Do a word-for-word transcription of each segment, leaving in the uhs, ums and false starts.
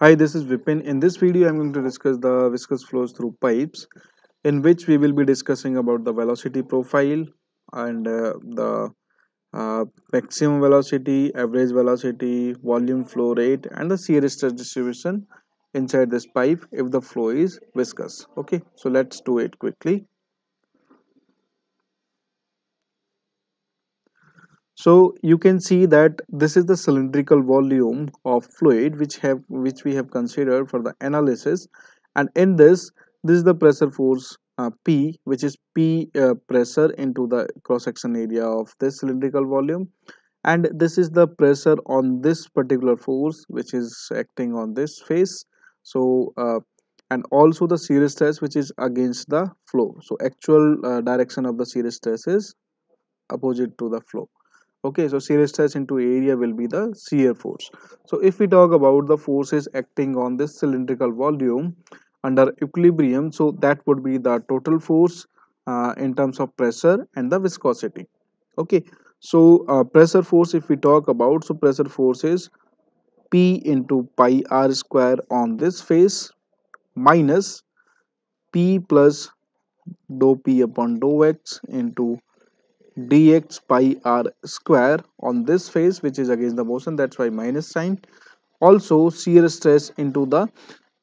Hi, this is Vipin. In this video, I'm going to discuss the viscous flows through pipes, in which we will be discussing about the velocity profile and uh, the uh, maximum velocity, average velocity, volume flow rate, and the shear stress distribution inside this pipe if the flow is viscous. Okay, so let's do it quickly. So you can see that this is the cylindrical volume of fluid which have which we have considered for the analysis, and in this this is the pressure force uh, P, which is P uh, pressure into the cross section area of this cylindrical volume, and this is the pressure on this particular force which is acting on this face. So uh, and also the shear stress which is against the flow. So actual uh, direction of the shear stress is opposite to the flow. Okay, so shear stress into area will be the shear force. So if we talk about the forces acting on this cylindrical volume under equilibrium, so that would be the total force uh, in terms of pressure and the viscosity. Okay, so uh, pressure force, if we talk about, so pressure force is P into pi r square on this face minus P plus dou P upon dou X into dx pi r square on this face which is against the motion, that's why minus sign. Also shear stress into the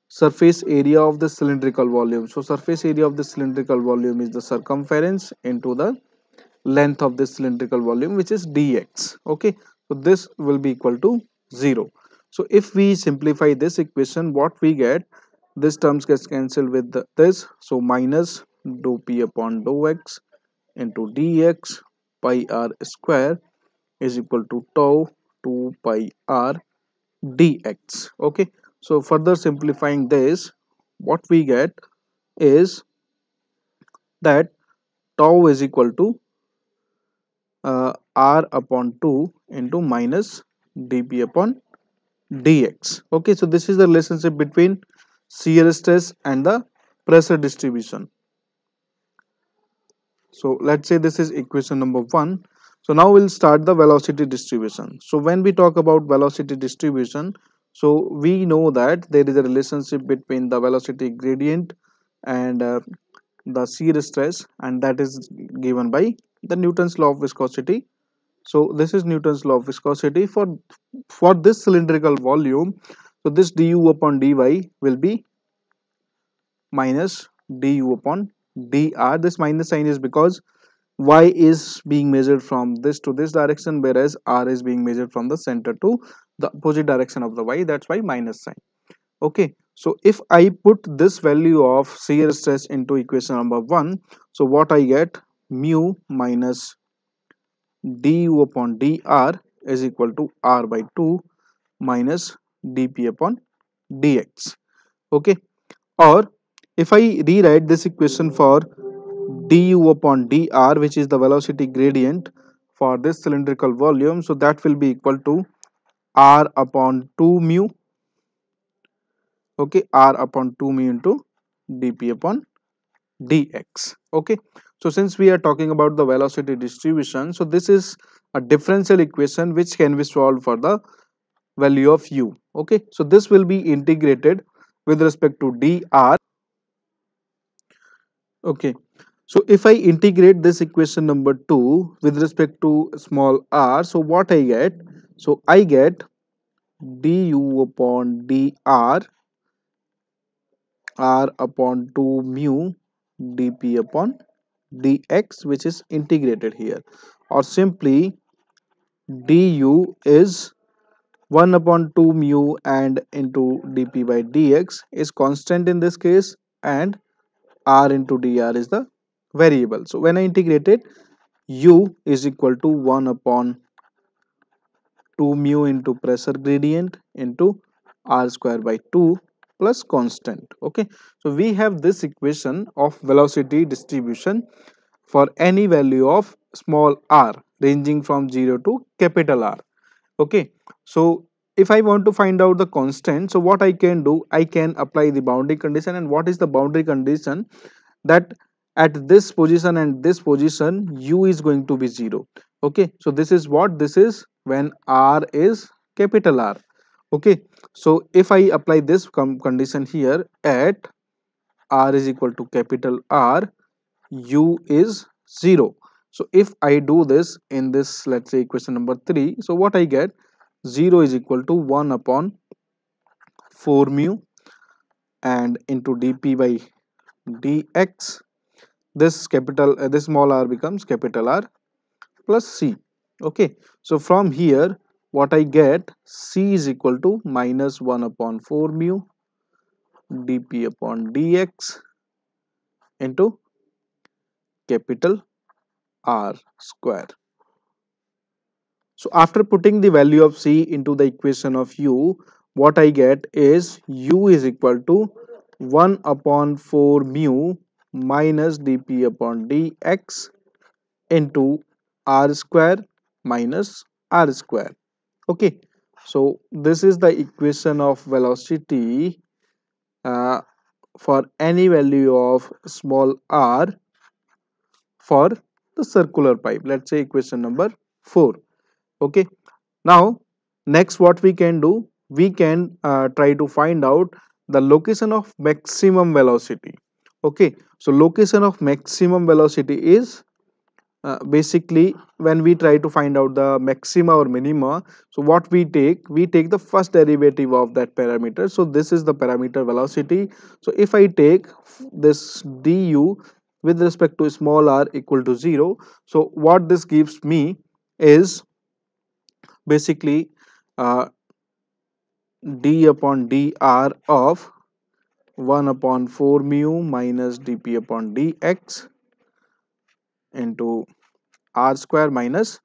surface area of the cylindrical volume. So surface area of the cylindrical volume is the circumference into the length of this cylindrical volume, which is dx. Okay, so this will be equal to zero. So if we simplify this equation, what we get, this terms gets cancelled with the, this, so minus dou p upon dou x into dx pi r square is equal to tau two pi r dx. Okay, so further simplifying this, what we get is that tau is equal to uh, r upon two into minus dp upon dx. Okay, so this is the relationship between shear stress and the pressure distribution. So let's say this is equation number one. So now we'll start the velocity distribution. So when we talk about velocity distribution, so we know that there is a relationship between the velocity gradient and uh, the shear stress, and that is given by the Newton's law of viscosity. So this is Newton's law of viscosity for for this cylindrical volume. So this du upon dy will be minus du upon dr. This minus sign is because y is being measured from this to this direction, whereas r is being measured from the center to the opposite direction of the y, that's why minus sign. Okay, so if I put this value of shear stress into equation number one, so what I get, mu minus du upon dr is equal to r by two minus dp upon dx. Okay, or if I rewrite this equation for du upon dr, which is the velocity gradient for this cylindrical volume, so that will be equal to r upon two mu. Okay, r upon two mu into dp upon dx. Okay, so since we are talking about the velocity distribution, so this is a differential equation which can be solved for the value of u. Okay, so this will be integrated with respect to dr. Okay, so if I integrate this equation number two with respect to small r, so what I get, so I get du upon dr r upon two mu dp upon dx, which is integrated here, or simply du is one upon two mu and into dp by dx is constant in this case, and r into dr is the variable. So when I integrate it, u is equal to one upon two mu into pressure gradient into r square by two plus constant. Okay, so we have this equation of velocity distribution for any value of small r ranging from zero to capital R. Okay, so if I want to find out the constant, so what I can do, I can apply the boundary condition. And what is the boundary condition? That at this position and this position, u is going to be zero. Okay, so this is what, this is when r is capital R. Okay, so if I apply this condition here at R is equal to capital R, U is zero. So if I do this in this, let's say equation number three, so what I get, zero is equal to one upon four mu and into dp by dx. This capital uh, this small r becomes capital R plus C. Okay, so from here what I get, C is equal to minus one upon four mu dp upon dx into capital R square. So after putting the value of C into the equation of U, what I get is U is equal to one upon four mu minus dp upon dx into R square minus R square. Okay, so this is the equation of velocity uh, for any value of small r for the circular pipe, let's say equation number four. Okay, now next what we can do, we can uh, try to find out the location of maximum velocity. Okay, so location of maximum velocity is uh, basically when we try to find out the maxima or minima, so what we take, we take the first derivative of that parameter. So this is the parameter velocity. So if I take this du with respect to small r equal to zero, so what this gives me is basically uh, d upon dr of one upon four mu minus dp upon dx into r square minus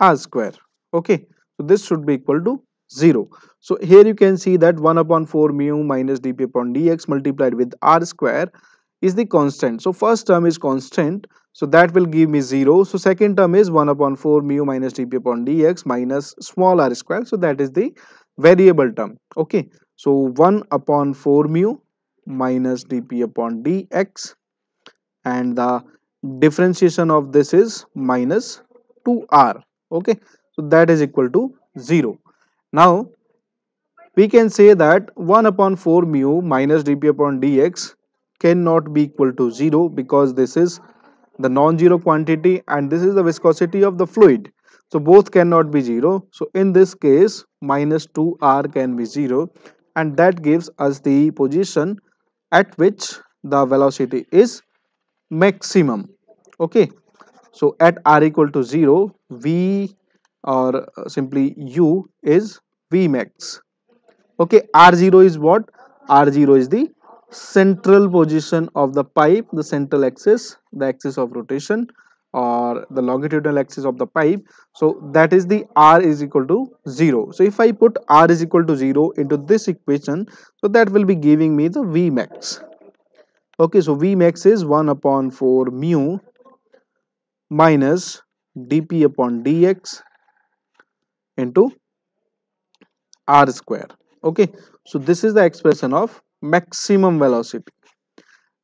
r square. Okay, so this should be equal to zero. So here you can see that one upon four mu minus dp upon dx multiplied with r square is the constant. So first term is constant, so that will give me zero. So second term is one upon four mu minus dp upon dx minus small r square, so that is the variable term. Okay, so one upon four mu minus dp upon dx, and the differentiation of this is minus two r. Okay, so that is equal to zero. Now we can say that one upon four mu minus dp upon dx cannot be equal to zero, because this is the non-zero quantity and this is the viscosity of the fluid, so both cannot be zero. So in this case minus two r can be zero, and that gives us the position at which the velocity is maximum. Okay, so at r equal to zero, v or simply u is v max. Okay, r zero is what? r zero is the central position of the pipe, the central axis, the axis of rotation or the longitudinal axis of the pipe. So that is the r is equal to zero. So if I put r is equal to zero into this equation, so that will be giving me the v max. Okay, so v max is one upon four mu minus dp upon dx into r square. Okay, so this is the expression of maximum velocity.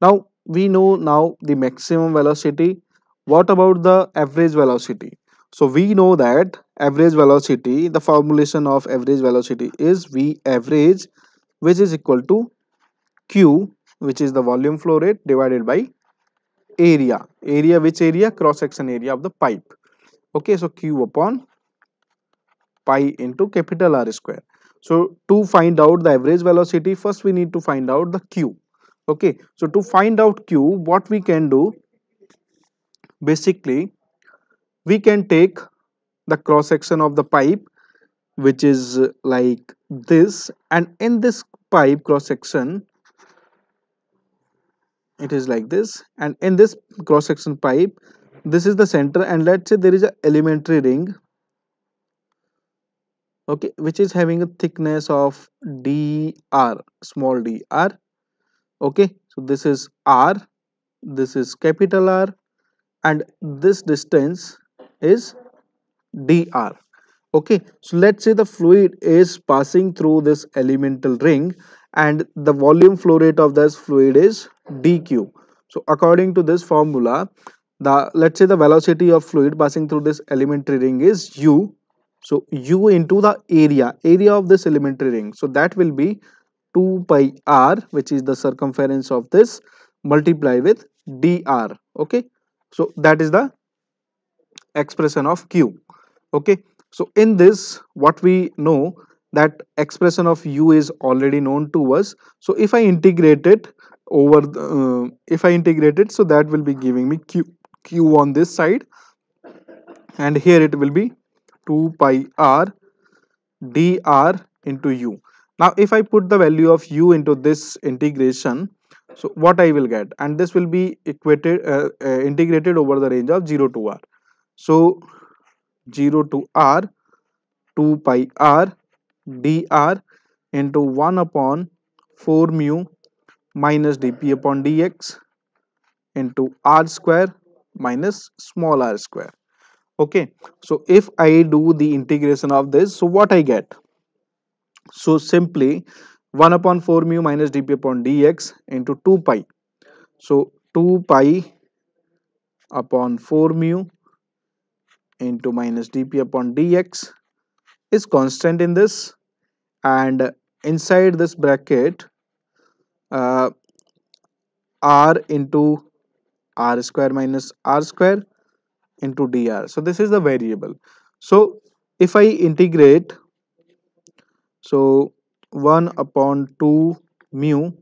Now we know now the maximum velocity. What about the average velocity? So we know that average velocity, the formulation of average velocity is V average, which is equal to Q, which is the volume flow rate, divided by area. Area, which area? Cross section area of the pipe. Okay, so Q upon pi into capital R square. So to find out the average velocity, first we need to find out the Q. Okay, so to find out Q, what we can do, basically we can take the cross section of the pipe, which is like this, and in this pipe cross section it is like this, and in this cross section pipe this is the center, and let's say there is an elementary ring, okay, which is having a thickness of dr, small dr. Okay, so this is R, this is capital R, and this distance is dr. Okay, so let's say the fluid is passing through this elemental ring, and the volume flow rate of this fluid is dq. So according to this formula, the let's say the velocity of fluid passing through this elementary ring is u, So u into the area, area of this elementary ring. So that will be two pi r, which is the circumference of this, multiply with dr. Okay. So that is the expression of q. Okay. So in this, what we know that expression of u is already known to us. So if I integrate it over, the, uh, if I integrate it, so that will be giving me q, q on this side, and here it will be two pi r d r into u. Now if I put the value of u into this integration, so what I will get, and this will be equated uh, uh, integrated over the range of zero to r. So zero to r two pi r d r into one upon four mu minus dp upon dx into r square minus small r square. Okay, so if I do the integration of this, so what I get? So simply one upon four mu minus dp upon dx into two pi. So two pi upon four mu into minus dp upon dx is constant in this, and inside this bracket uh, r into r square minus r square into dr. So this is the variable. So if I integrate, so one upon two mu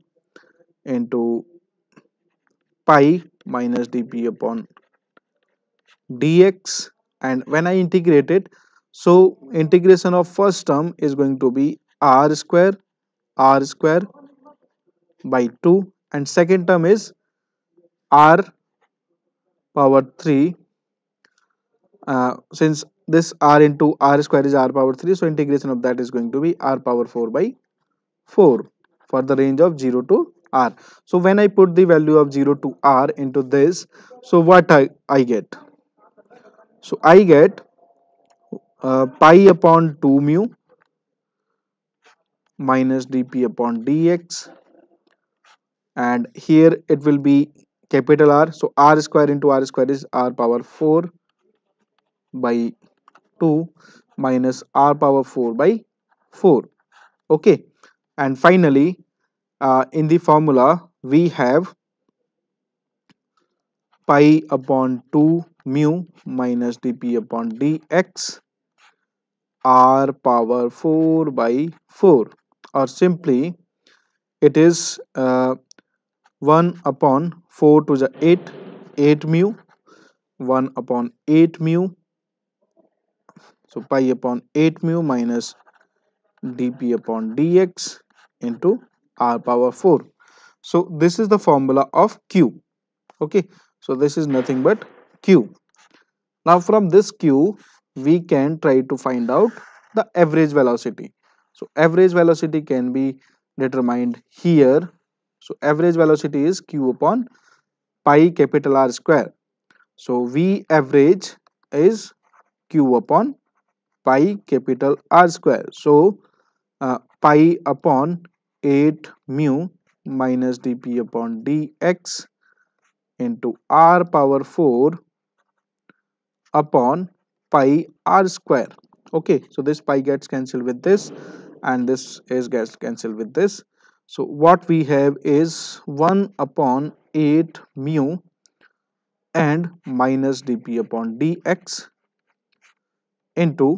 into pi minus dp upon dx, and when I integrate it, so integration of first term is going to be r square r square by two, and second term is r power three. Uh, since this r into r square is r power three, so integration of that is going to be r power four by four for the range of zero to r. So when I put the value of zero to r into this, so what I, I get? So I get uh, pi upon two mu minus dp upon dx, and here it will be capital R. So r square into r square is r power four by two minus r power four by four. Okay, and finally uh, in the formula we have pi upon two mu minus dp upon dx r power four by four, or simply it is uh, one upon four to the eight, eight mu, one upon eight mu. So pi upon eight mu minus dp upon dx into r power four. So this is the formula of q. Okay. So this is nothing but q. Now from this q, we can try to find out the average velocity. So average velocity can be determined here. So average velocity is q upon pi capital R square. So V average is q upon pi capital R square. So uh, pi upon eight mu minus dp upon dx into r power four upon pi r square. Okay, so this pi gets cancelled with this, and this is gets cancelled with this. So what we have is one upon eight mu and minus dp upon dx into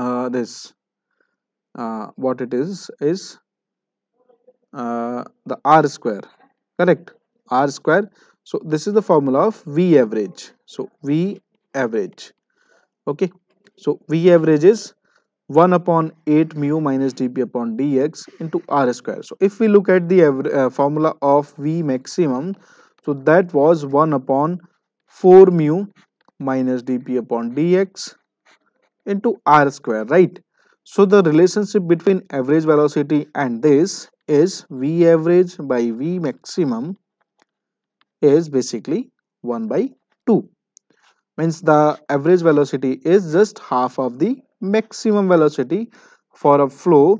Uh, this uh, what it is is uh, the r square, correct, r square. So this is the formula of V average. So V average, okay. So V average is one upon eight mu minus dp upon dx into r square. So if we look at the uh, formula of V maximum, so that was one upon four mu minus dp upon dx into r square, right? So the relationship between average velocity and this is V average by V maximum is basically one by two, means the average velocity is just half of the maximum velocity for a flow,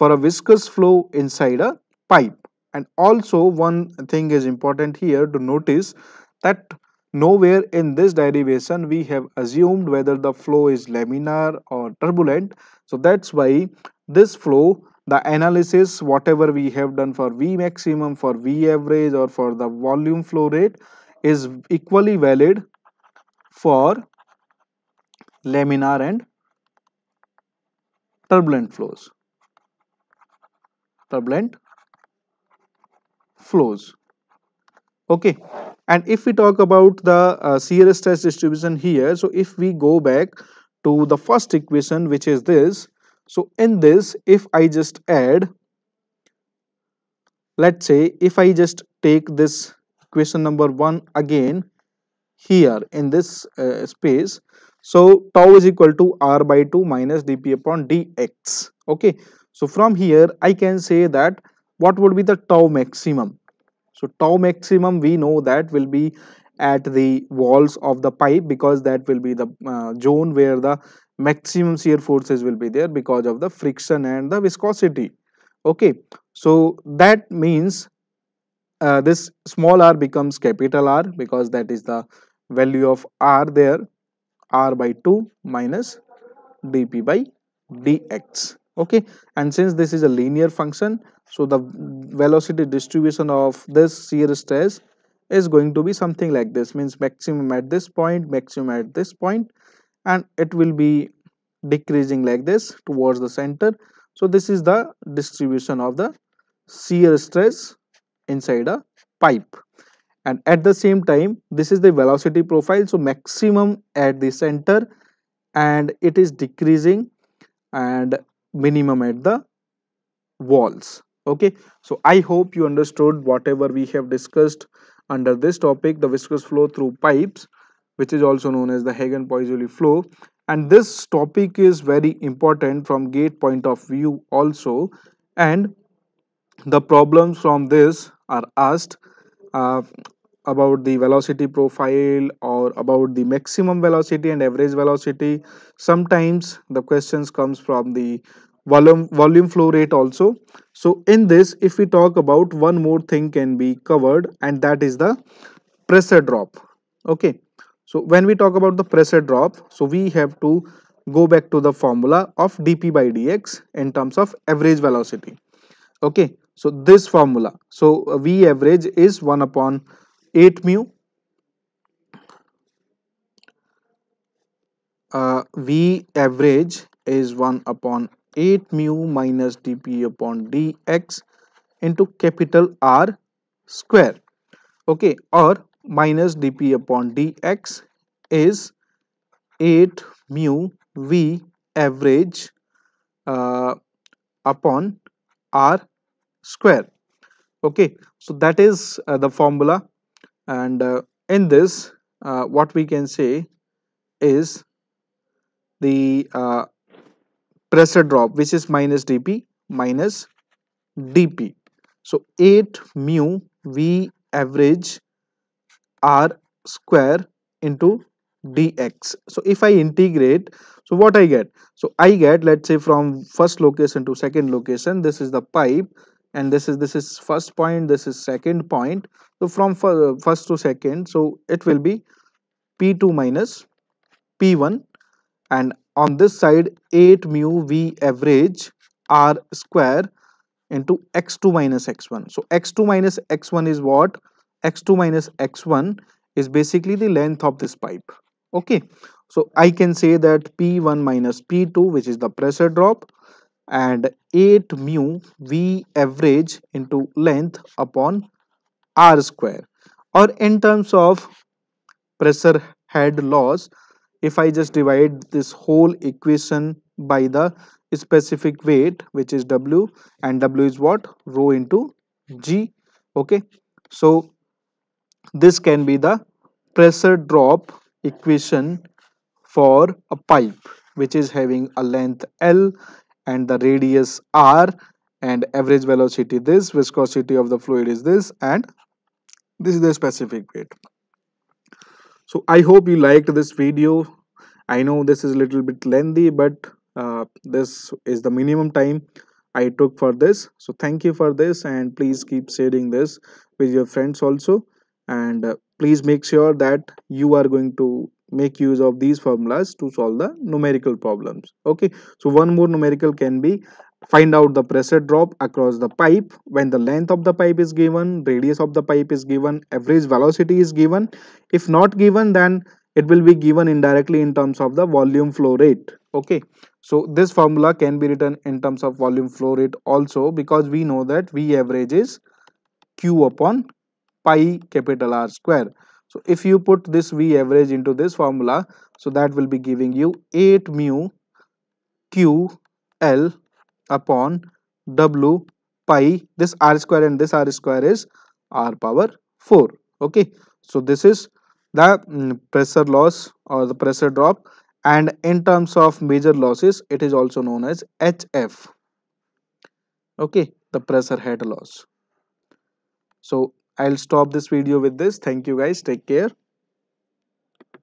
for a viscous flow inside a pipe. And also one thing is important here to notice, that Nowhere in this derivation we have assumed whether the flow is laminar or turbulent. So that's why this flow, the analysis whatever we have done for V maximum, for V average, or for the volume flow rate is equally valid for laminar and turbulent flows. Turbulent flows. Okay. And if we talk about the uh, shear stress distribution here, so if we go back to the first equation, which is this, so in this, if I just add, let's say if I just take this equation number one again here in this uh, space, so tau is equal to R by two minus dP upon dx. Okay, so from here I can say that what would be the tau maximum. So tau maximum we know that will be at the walls of the pipe, because that will be the uh, zone where the maximum shear forces will be there because of the friction and the viscosity. Okay, so that means uh, this small r becomes capital R because that is the value of R there, R by two minus dP by dx. Okay, and since this is a linear function, so the velocity distribution of this shear stress is going to be something like this, means maximum at this point, maximum at this point, and it will be decreasing like this towards the center. So this is the distribution of the shear stress inside a pipe. And at the same time, this is the velocity profile, so maximum at the center and it is decreasing, and minimum at the walls. Okay, so I hope you understood whatever we have discussed under this topic, the viscous flow through pipes, which is also known as the Hagen-Poiseuille flow. And this topic is very important from gate point of view also, and the problems from this are asked uh, about the velocity profile or about the maximum velocity and average velocity. Sometimes the questions comes from the volume volume flow rate also. So in this, if we talk about, one more thing can be covered, and that is the pressure drop. Okay, so when we talk about the pressure drop, so we have to go back to the formula of dP by dx in terms of average velocity. Okay, so this formula, so V average is one upon eight mu, uh, V average is one upon eight mu minus dP upon dx into capital R square. Okay, or minus dP upon dx is eight mu V average uh, upon R square. Okay, so that is uh, the formula. And uh, in this, uh, what we can say is the uh, pressure drop, which is minus dP minus dP. So eight mu V average R square into dx. So if I integrate, so what I get? So I get, let's say, from first location to second location, this is the pipe, and this is this is first point, this is second point. So from first to second, so it will be P two minus P one, and on this side eight mu V average R square into x two minus x one. So x two minus x one is what? x two minus x one is basically the length of this pipe. Okay, so I can say that P one minus P two, which is the pressure drop, and eight mu V average into length upon R square. Or in terms of pressure head loss, if I just divide this whole equation by the specific weight, which is W, and W is what? Rho into G. Okay, so this can be the pressure drop equation for a pipe which is having a length L and the radius R, and average velocity this, viscosity of the fluid is this, and this is the specific weight. So I hope you liked this video. I know this is a little bit lengthy, but uh, this is the minimum time I took for this. So thank you for this, and please keep sharing this with your friends also. And uh, please make sure that you are going to make use of these formulas to solve the numerical problems. Okay, so one more numerical can be find out the pressure drop across the pipe when the length of the pipe is given, radius of the pipe is given, average velocity is given. If not given, then it will be given indirectly in terms of the volume flow rate. Okay, so this formula can be written in terms of volume flow rate also, because we know that V average is Q upon pi capital R square. So if you put this V average into this formula, so that will be giving you eight mu Q L upon W pi, this R square and this R square is R power four. Okay, so this is the pressure loss or the pressure drop, and in terms of major losses it is also known as H F. Okay, the pressure head loss. So I'll stop this video with this. Thank you guys, take care.